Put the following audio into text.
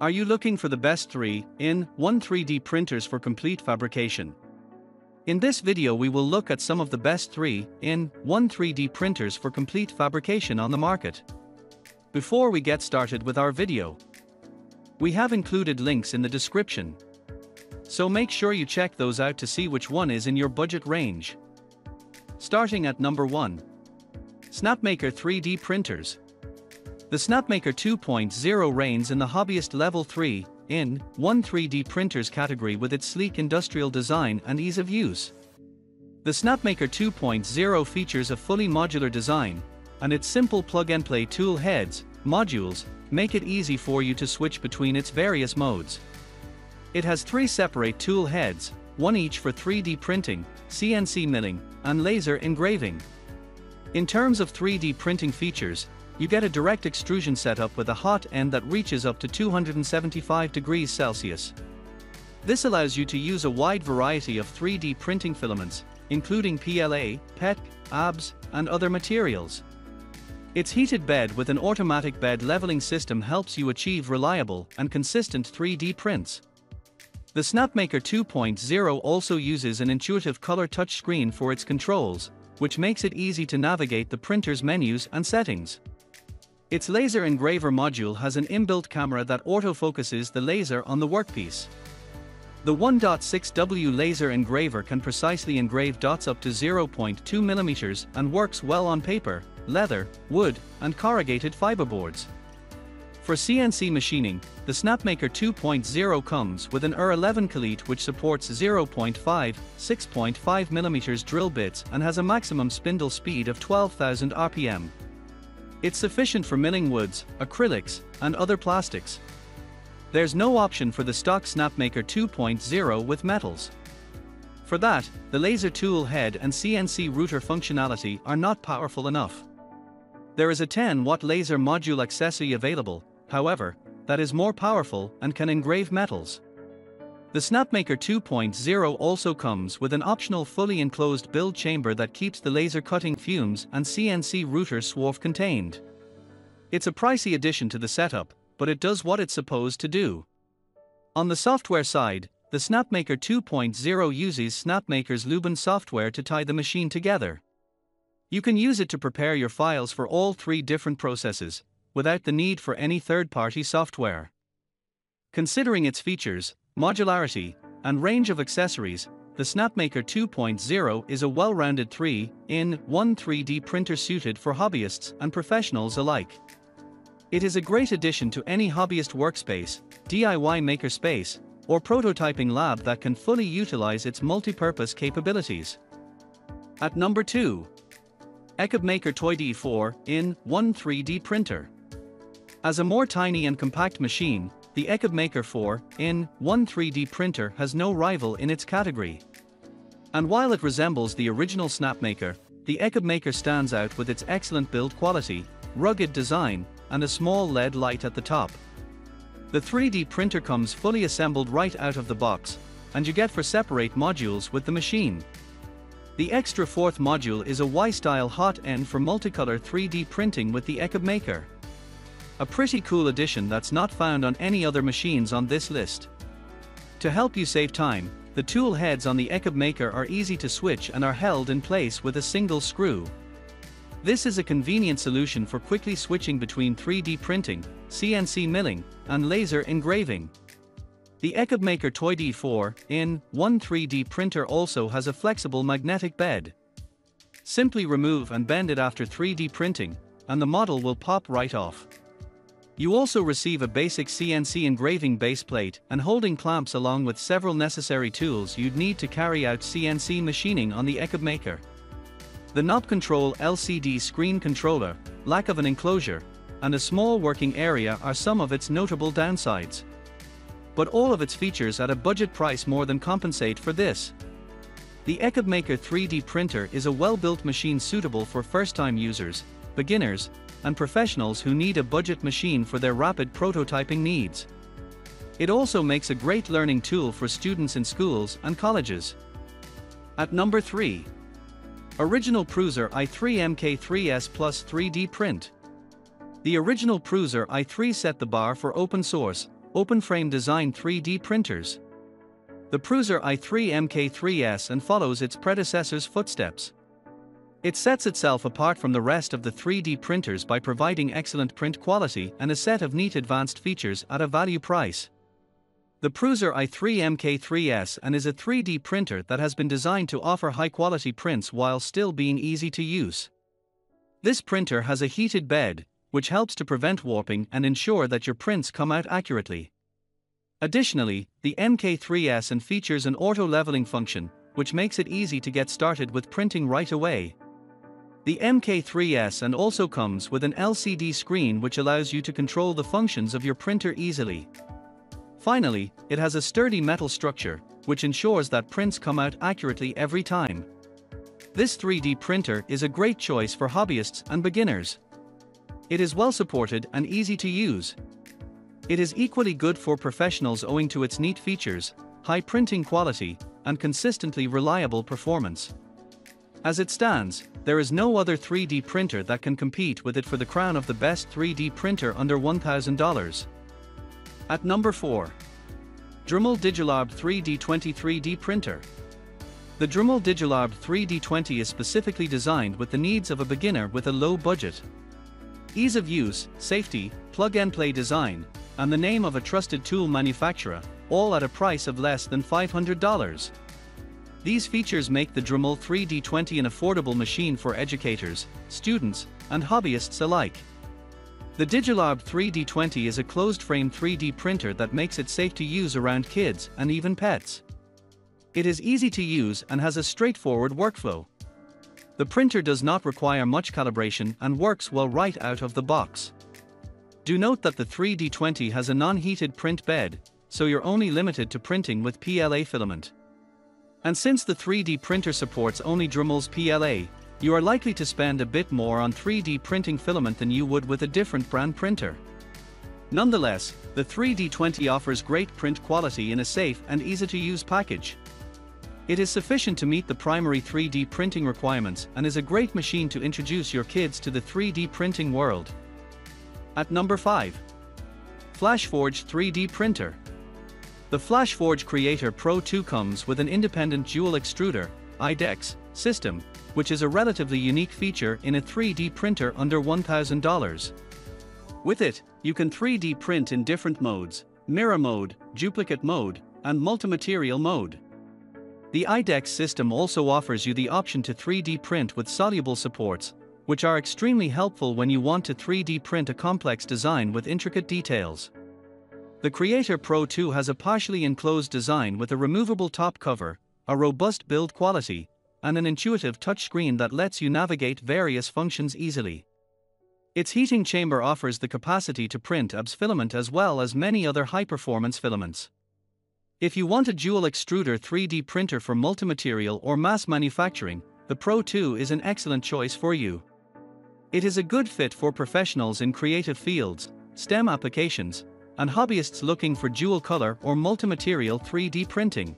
Are you looking for the best 3-in-1 3D printers for complete fabrication? In this video we will look at some of the best 3-in-1 3D printers for complete fabrication on the market. Before we get started with our video, we have included links in the description, so make sure you check those out to see which one is in your budget range. Starting at number 1. Snapmaker 3D printers. The Snapmaker 2.0 reigns in the hobbyist level 3-in-1 3D printers category with its sleek industrial design and ease of use. The Snapmaker 2.0 features a fully modular design, and its simple plug-and-play tool heads, modules, make it easy for you to switch between its various modes. It has 3 separate tool heads, one each for 3D printing, CNC milling, and laser engraving. In terms of 3D printing features, you get a direct extrusion setup with a hot end that reaches up to 275 degrees Celsius. This allows you to use a wide variety of 3D printing filaments, including PLA, PET, ABS, and other materials. Its heated bed with an automatic bed leveling system helps you achieve reliable and consistent 3D prints. The Snapmaker 2.0 also uses an intuitive color touchscreen for its controls, which makes it easy to navigate the printer's menus and settings. Its laser engraver module has an inbuilt camera that autofocuses the laser on the workpiece. The 1.6W laser engraver can precisely engrave dots up to 0.2 mm and works well on paper, leather, wood, and corrugated fiberboards. For CNC machining, the Snapmaker 2.0 comes with an ER11 cleat which supports 0.5, 6.5 mm drill bits and has a maximum spindle speed of 12,000 RPM. It's sufficient for milling woods, acrylics, and other plastics. There's no option for the stock Snapmaker 2.0 with metals. For that, the laser tool head and CNC router functionality are not powerful enough. There is a 10-watt laser module accessory available, however, that is more powerful and can engrave metals. The Snapmaker 2.0 also comes with an optional fully enclosed build chamber that keeps the laser cutting fumes and CNC router swarf contained. It's a pricey addition to the setup, but it does what it's supposed to do. On the software side, the Snapmaker 2.0 uses Snapmaker's Lubin software to tie the machine together. You can use it to prepare your files for all 3 different processes, without the need for any third-party software. Considering its features, modularity, and range of accessories, the Snapmaker 2.0 is a well-rounded 3-in-1 3D printer suited for hobbyists and professionals alike. It is a great addition to any hobbyist workspace, DIY makerspace, or prototyping lab that can fully utilize its multi-purpose capabilities. At number 2. EcubMaker Toy D4 in 1 3D printer. As a more tiny and compact machine, the EcubMaker 4-in-1 3D printer has no rival in its category. And while it resembles the original Snapmaker, the EcubMaker stands out with its excellent build quality, rugged design, and a small LED light at the top. The 3D printer comes fully assembled right out of the box, and you get 4 separate modules with the machine. The extra 4th module is a Y-style hot end for multicolor 3D printing with the EcubMaker. A pretty cool addition that's not found on any other machines on this list. To help you save time, the tool heads on the EcubMaker are easy to switch and are held in place with a single screw. This is a convenient solution for quickly switching between 3D printing, CNC milling, and laser engraving. The EcubMaker Toy D4-in-1 3D printer also has a flexible magnetic bed. Simply remove and bend it after 3D printing, and the model will pop right off. You also receive a basic CNC engraving base plate and holding clamps along with several necessary tools you'd need to carry out CNC machining on the EcubMaker. The knob control LCD screen controller, lack of an enclosure, and a small working area are some of its notable downsides. But all of its features at a budget price more than compensate for this. The EcubMaker 3D printer is a well-built machine suitable for first-time users, beginners, and professionals who need a budget machine for their rapid prototyping needs. It also makes a great learning tool for students in schools and colleges. At number 3. Original Prusa i3 MK3S Plus 3D Print. The Original Prusa i3 set the bar for open source, Open Frame Design 3D Printers. The Prusa i3 MK3S and follows its predecessor's footsteps. It sets itself apart from the rest of the 3D printers by providing excellent print quality and a set of neat advanced features at a value price. The Prusa i3 MK3S and is a 3D printer that has been designed to offer high-quality prints while still being easy to use. This printer has a heated bed, which helps to prevent warping and ensure that your prints come out accurately. Additionally, the MK3S and features an auto-leveling function, which makes it easy to get started with printing right away. The MK3S and also comes with an LCD screen which allows you to control the functions of your printer easily. Finally, it has a sturdy metal structure, which ensures that prints come out accurately every time. This 3D printer is a great choice for hobbyists and beginners. It is well supported and easy to use. It is equally good for professionals owing to its neat features, high printing quality, and consistently reliable performance. As it stands, there is no other 3D printer that can compete with it for the crown of the best 3D printer under $1,000. At number 4. Dremel Digilab 3D20 3D Printer. The Dremel Digilab 3D20 is specifically designed with the needs of a beginner with a low budget. Ease of use, safety, plug-and-play design, and the name of a trusted tool manufacturer, all at a price of less than $500. These features make the Dremel 3D20 an affordable machine for educators, students, and hobbyists alike. The Digilab 3D20 is a closed-frame 3D printer that makes it safe to use around kids and even pets. It is easy to use and has a straightforward workflow. The printer does not require much calibration and works well right out of the box. Do note that the 3D20 has a non-heated print bed, so you're only limited to printing with PLA filament. And since the 3D printer supports only Dremel's PLA, you are likely to spend a bit more on 3D printing filament than you would with a different brand printer. Nonetheless, the 3D20 offers great print quality in a safe and easy-to-use package. It is sufficient to meet the primary 3D printing requirements and is a great machine to introduce your kids to the 3D printing world. At number 5. FlashForge 3D Printer. The FlashForge Creator Pro 2 comes with an independent dual extruder, IDEX, system, which is a relatively unique feature in a 3D printer under $1,000. With it, you can 3D print in different modes: mirror mode, duplicate mode, and multimaterial mode. The IDEX system also offers you the option to 3D print with soluble supports, which are extremely helpful when you want to 3D print a complex design with intricate details. The Creator Pro 2 has a partially enclosed design with a removable top cover, a robust build quality, and an intuitive touchscreen that lets you navigate various functions easily. Its heating chamber offers the capacity to print ABS filament as well as many other high-performance filaments. If you want a dual extruder 3D printer for multimaterial or mass manufacturing, the Pro 2 is an excellent choice for you. It is a good fit for professionals in creative fields, STEM applications, and hobbyists looking for dual color or multimaterial 3D printing.